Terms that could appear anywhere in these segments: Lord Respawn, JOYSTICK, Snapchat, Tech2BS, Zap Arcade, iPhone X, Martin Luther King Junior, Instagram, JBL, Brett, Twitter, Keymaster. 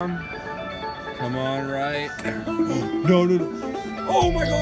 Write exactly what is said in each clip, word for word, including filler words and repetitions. Come on, right there. Oh, no, no, no. Oh my God.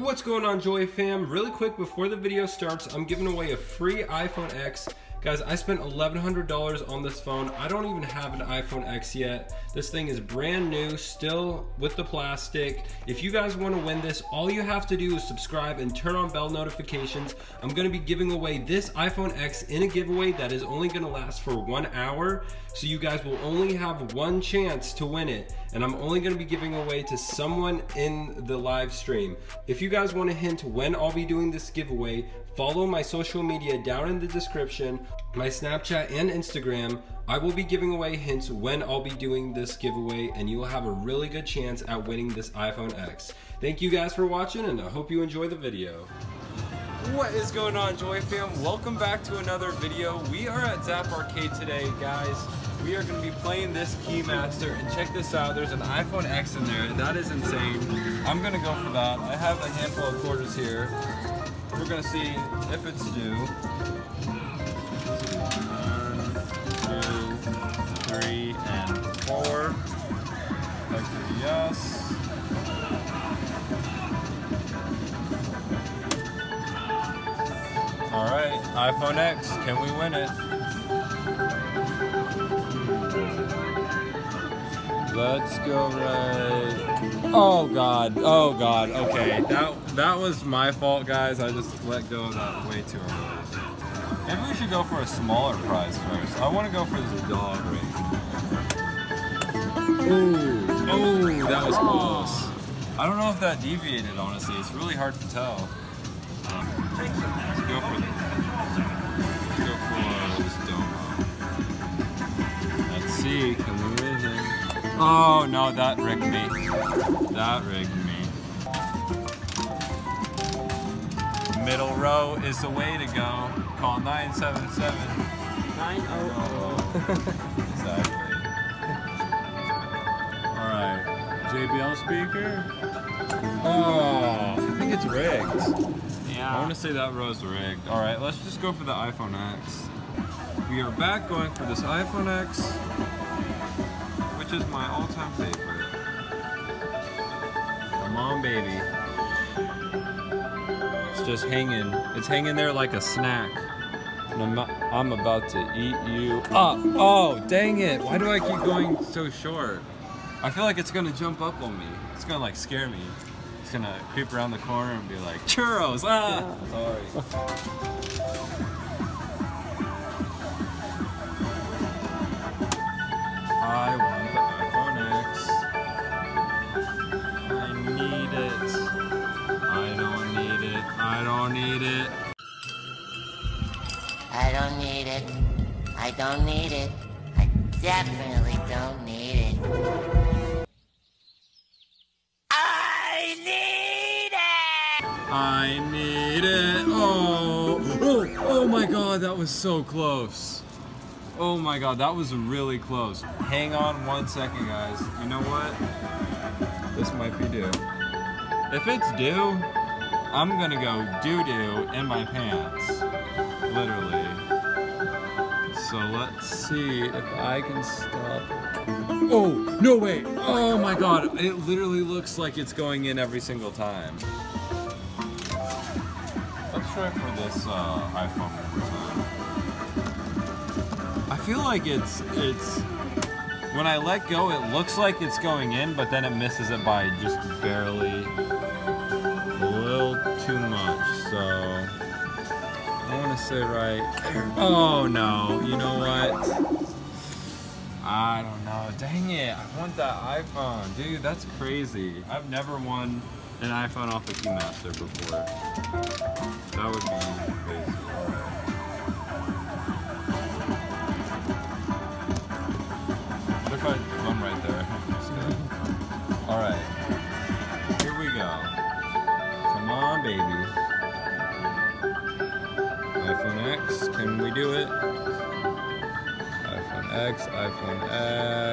What's going on, Joy fam? Really quick before the video starts, I'm giving away a free iPhone X. Guys, I spent eleven hundred dollars on this phone. I don't even have an iPhone X yet. This thing is brand new, still with the plastic. If you guys wanna win this, all you have to do is subscribe and turn on bell notifications. I'm gonna be giving away this iPhone X in a giveaway that is only gonna last for one hour. So you guys will only have one chance to win it. And I'm only gonna be giving away to someone in the live stream. If you guys wanna hint when I'll be doing this giveaway, follow my social media down in the description, my Snapchat and Instagram. I will be giving away hints when I'll be doing this giveaway, and you'll have a really good chance at winning this iPhone X. Thank you guys for watching, and I hope you enjoy the video. What is going on, Joy fam? Welcome back to another video. We are at Zap Arcade today, guys. We are gonna be playing this Keymaster, and check this out, there's an iPhone X in there. That is insane. I'm gonna go for that. I have a handful of quarters here. We're gonna see if it's due. One, two, three, and four. Tech two B S. All right, iPhone X, can we win it? Let's go right. Oh God, oh God, okay. That That was my fault, guys. I just let go of that way too early. Maybe we should go for a smaller prize first. I want to go for this dog ring. Ooh, ooh, that was close. I don't know if that deviated, honestly. It's really hard to tell. Um, let's go for this. Let's go for uh, this domo. Let's see, can we win him? Oh, no, that rigged me. That rigged me. Middle row is the way to go. Call nine seven seven. nine hundred. Oh, exactly. Alright. J B L speaker? Oh, I think it's rigged. Yeah. I want to say that row's rigged. Alright, let's just go for the iPhone X. We are back going for this iPhone X, which is my all-time favorite. Come on, baby. Just hanging. It's hanging there like a snack. And I'm, I'm about to eat you up. Oh, dang it. Why do I keep going so short? I feel like it's going to jump up on me. It's going to like scare me. It's going to creep around the corner and be like, churros, ah! Yeah. Sorry. I want the iPhone X. I need it. I don't I don't need it. I don't need it. I don't need it. I definitely don't need it. I need it! I need it. Oh, oh, oh my God, that was so close. Oh my God, that was really close. Hang on one second, guys. You know what? This might be due. If it's due, I'm gonna go doo-doo in my pants, literally. So let's see if I can stop. Oh, no way! Oh my God, it literally looks like it's going in every single time. Let's try for this uh, iPhone one. I feel like it's, it's, when I let go, it looks like it's going in, but then it misses it by just barely. Too much, so I want to say right. Oh no, you know what? I don't know. Dang it, I want that iPhone, dude. That's crazy. I've never won an iPhone off of Keymaster before. That would be crazy. What if I bum right there? All right, here we go. Come on, baby. iPhone X, can we do it? iPhone X, iPhone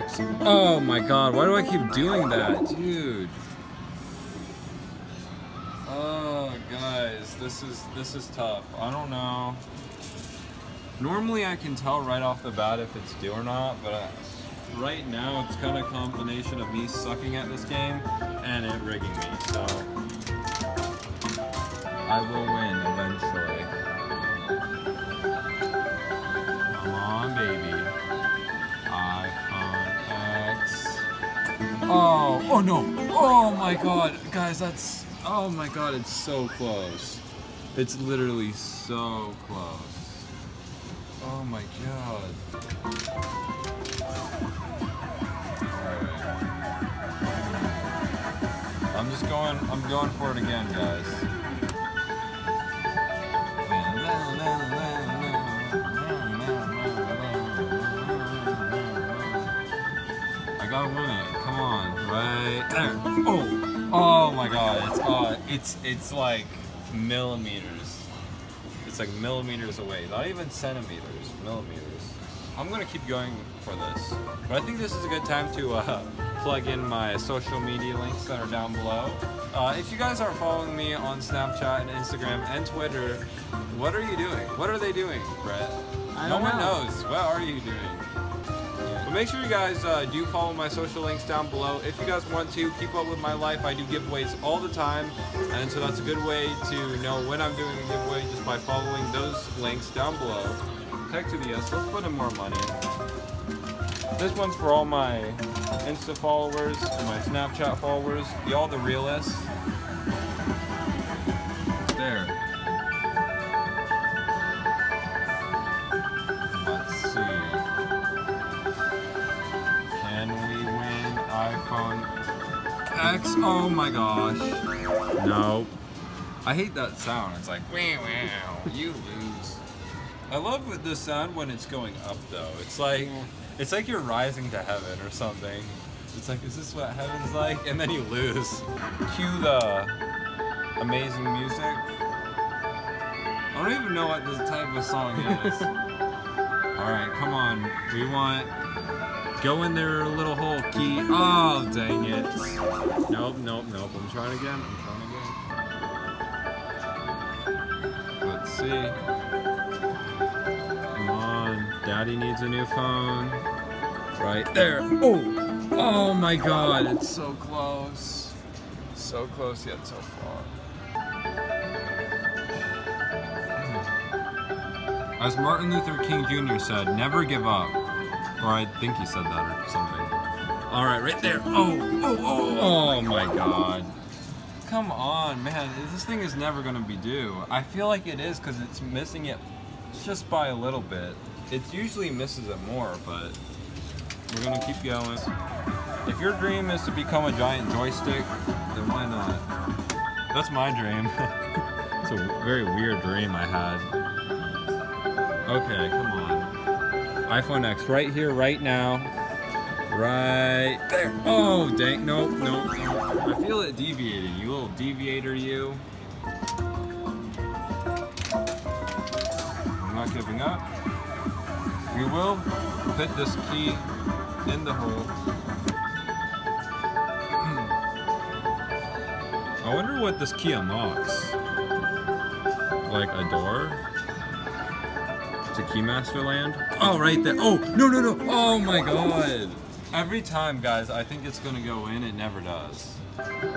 X. Oh my God, why do I keep doing that, dude? Oh guys, this is this is tough. I don't know. Normally I can tell right off the bat if it's due or not, but I, right now it's kind of a combination of me sucking at this game and it rigging me, so I will win eventually. Come on, baby. iPhone X. Oh, oh no. Oh my god. Guys, that's, oh my god, it's so close. It's literally so close. Oh my god. Alright. I'm just going, I'm going for it again, guys. I gotta win it. Come on. Right there. Oh! Oh my god, it's uh it's it's like millimeters. It's like millimeters away, not even centimeters, millimeters. I'm gonna keep going for this, but I think this is a good time to uh, plug in my social media links that are down below. Uh, if you guys are following me on Snapchat and Instagram and Twitter, what are you doing? What are they doing, Brett? I don't know. No one knows. What are you doing? But make sure you guys uh, do follow my social links down below. If you guys want to, keep up with my life. I do giveaways all the time. And so that's a good way to know when I'm doing a giveaway just by following those links down below. Tech two B S, let's put in more money. This one's for all my Insta followers and my Snapchat followers. Y'all the realists. There. Let's see. iPhone X, oh my gosh. No. I hate that sound. It's like, wow, wow, you lose. I love the sound when it's going up though. It's like, it's like you're rising to heaven or something. It's like, is this what heaven's like? And then you lose. Cue the amazing music. I don't even know what this type of song is. All right, come on. We want, go in their little hole, Key. Oh, dang it. Nope, nope, nope. I'm trying again. I'm trying again. Let's see. Come on. Daddy needs a new phone. Right there. Oh! Oh my god. It's so close. So close yet so far. As Martin Luther King Junior said, never give up. Or I think he said that or something. All right, right there. Oh, oh, oh, oh my god. Come on, man. This thing is never going to be due. I feel like it is because it's missing it just by a little bit. It usually misses it more, but we're going to keep going. If your dream is to become a giant joystick, then why not? That's my dream. It's a very weird dream I had. Okay, come on. iPhone X, right here, right now, right there. Oh, dang, nope, nope, nope. I feel it deviating, you little deviator, you. I'm not giving up. We will put this key in the hole. I wonder what this key unlocks. Like a door? To Keymaster land. Oh, right there. Oh, no, no, no. Oh my god. Every time, guys, I think it's gonna go in. It never does. I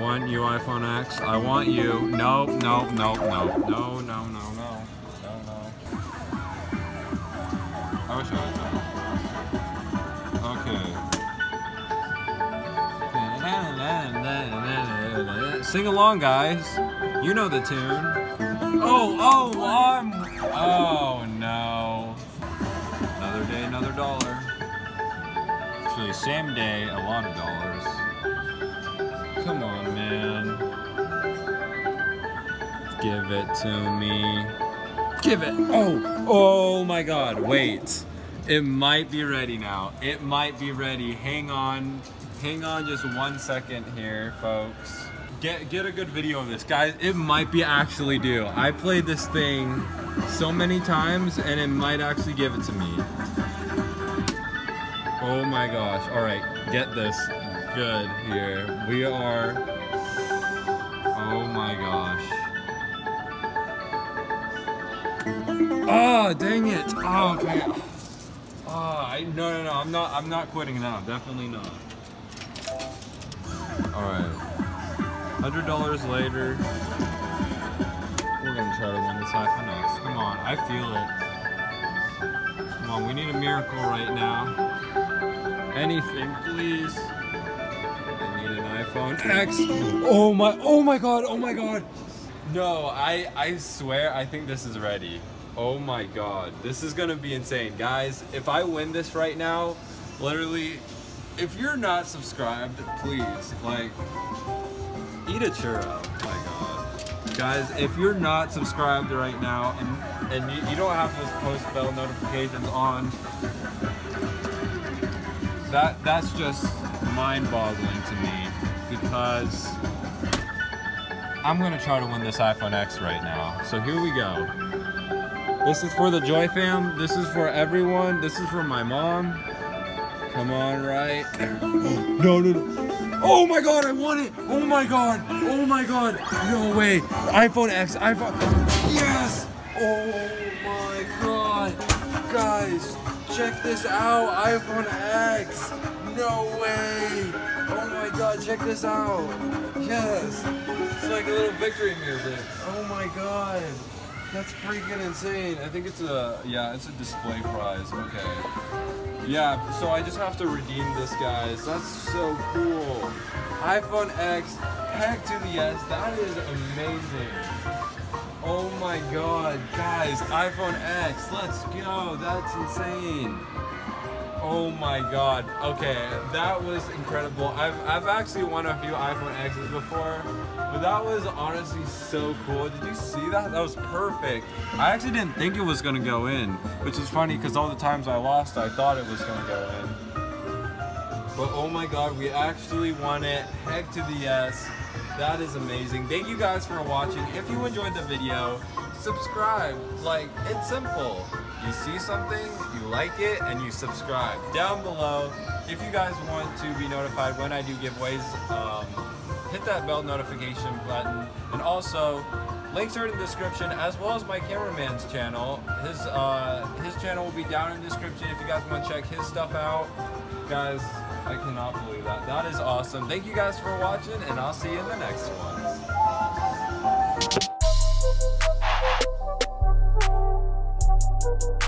want you, iPhone X. I want you. No, no, no, no. No, no, no, no. No, no. I wish I had done. Okay. Sing along, guys. You know the tune. Oh, oh, I'm... Oh, no. Another day, another dollar. Actually, same day, a lot of dollars. Come on, man. Give it to me. Give it. Oh, oh my god, wait. It might be ready now. It might be ready. Hang on. Hang on just one second here, folks. Get, get a good video of this, guys. It might be actually due. I played this thing so many times and it might actually give it to me. Oh my gosh. Alright, get this. good here. We are, oh my gosh. Oh, dang it. Oh, okay. Oh, I, no, no, no, I'm not, I'm not quitting now. Definitely not. All right. one hundred dollars later. We're going to try to win this iPhone X. Come on, I feel it. Come on, we need a miracle right now. Anything, please. I need an iPhone X. Oh my, oh my god, oh my god. No, I, I swear, I think this is ready. Oh my god, this is gonna be insane. Guys, if I win this right now, literally, if you're not subscribed, please, like, eat a churro. Oh my god. Guys, if you're not subscribed right now, and, and you, you don't have those post bell notifications on, That, that's just mind-boggling to me, because I'm going to try to win this iPhone X right now. So here we go. This is for the Joy Fam. This is for everyone. This is for my mom. Come on, right? No, no, no. Oh, my God, I won it. Oh, my God. Oh, my God. No way. iPhone X. iPhone. Yes. Oh, my God. Guys. Check this out, iPhone X. No way. Oh my god, check this out. Yes. It's like a little victory music. Oh my god. That's freaking insane. I think it's a, yeah, it's a display prize. Okay. Yeah, so I just have to redeem this, guys. That's so cool. iPhone X, Tech two B S. That is amazing. Oh my god, guys, iPhone X, let's go, that's insane. Oh my god, okay, that was incredible. I've, I've actually won a few iPhone X's before, but that was honestly so cool. Did you see that? That was perfect. I actually didn't think it was gonna go in, which is funny because all the times I lost, I thought it was gonna go in. But oh my god, we actually won it, Tech two B S. That is amazing. Thank you guys for watching. If you enjoyed the video, subscribe. Like, it's simple. You see something, you like it, and you subscribe. Down below, if you guys want to be notified when I do giveaways, um, hit that bell notification button. And also, links are in the description, as well as my cameraman's channel. His, uh, his channel will be down in the description if you guys want to check his stuff out. Guys, I cannot believe that. That is awesome. Thank you guys for watching, and I'll see you in the next one.